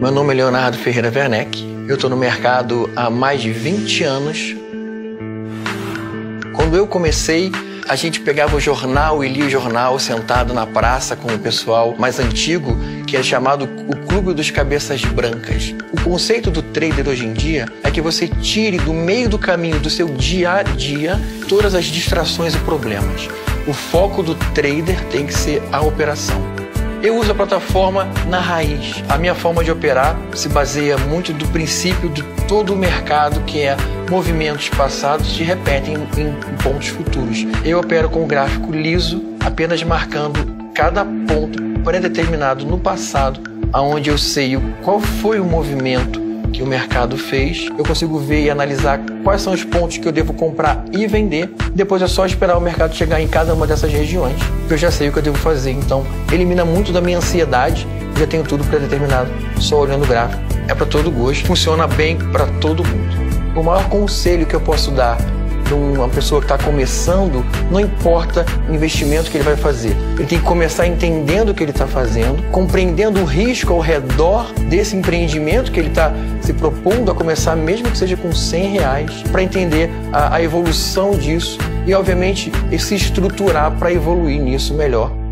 Meu nome é Leonardo Ferreira Werneck. Eu estou no mercado há mais de 20 anos. Quando eu comecei, a gente pegava o jornal e lia o jornal sentado na praça com o pessoal mais antigo, que é chamado o Clube dos Cabeças Brancas. O conceito do trader hoje em dia é que você tire do meio do caminho do seu dia a dia todas as distrações e problemas. O foco do trader tem que ser a operação. Eu uso a plataforma na raiz. A minha forma de operar se baseia muito do princípio de todo o mercado, que é movimentos passados se repetem em pontos futuros. Eu opero com o gráfico liso, apenas marcando cada ponto pré-determinado no passado, aonde eu sei qual foi o movimento que o mercado fez. Eu consigo ver e analisar quais são os pontos que eu devo comprar e vender. Depois é só esperar o mercado chegar em cada uma dessas regiões, que eu já sei o que eu devo fazer. Então, elimina muito da minha ansiedade. Já tenho tudo pré-determinado, só olhando o gráfico. É para todo gosto, funciona bem para todo mundo. O maior conselho que eu posso dar para uma pessoa que está começando, não importa o investimento que ele vai fazer. Ele tem que começar entendendo o que ele está fazendo, compreendendo o risco ao redor desse empreendimento que ele está se propondo a começar, mesmo que seja com 100 reais, para entender a evolução disso e, obviamente, se estruturar para evoluir nisso melhor.